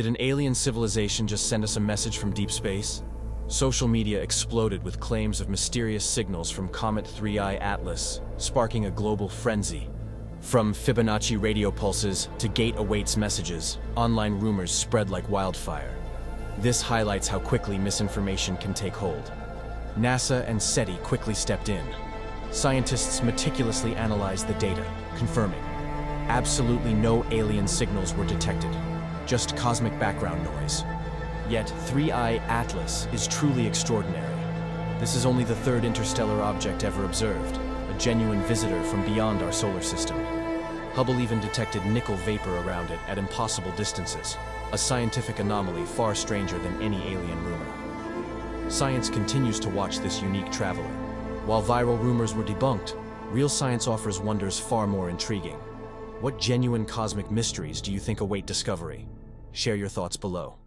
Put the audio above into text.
Did an alien civilization just send us a message from deep space? Social media exploded with claims of mysterious signals from Comet 3I Atlas, sparking a global frenzy. From Fibonacci radio pulses to Gate Awaits messages, online rumors spread like wildfire. This highlights how quickly misinformation can take hold. NASA and SETI quickly stepped in. Scientists meticulously analyzed the data, confirming absolutely no alien signals were detected, just cosmic background noise. Yet 3I Atlas is truly extraordinary. This is only the third interstellar object ever observed, a genuine visitor from beyond our solar system. Hubble even detected nickel vapor around it at impossible distances, a scientific anomaly far stranger than any alien rumor. Science continues to watch this unique traveler. While viral rumors were debunked, real science offers wonders far more intriguing. What genuine cosmic mysteries do you think await discovery? Share your thoughts below.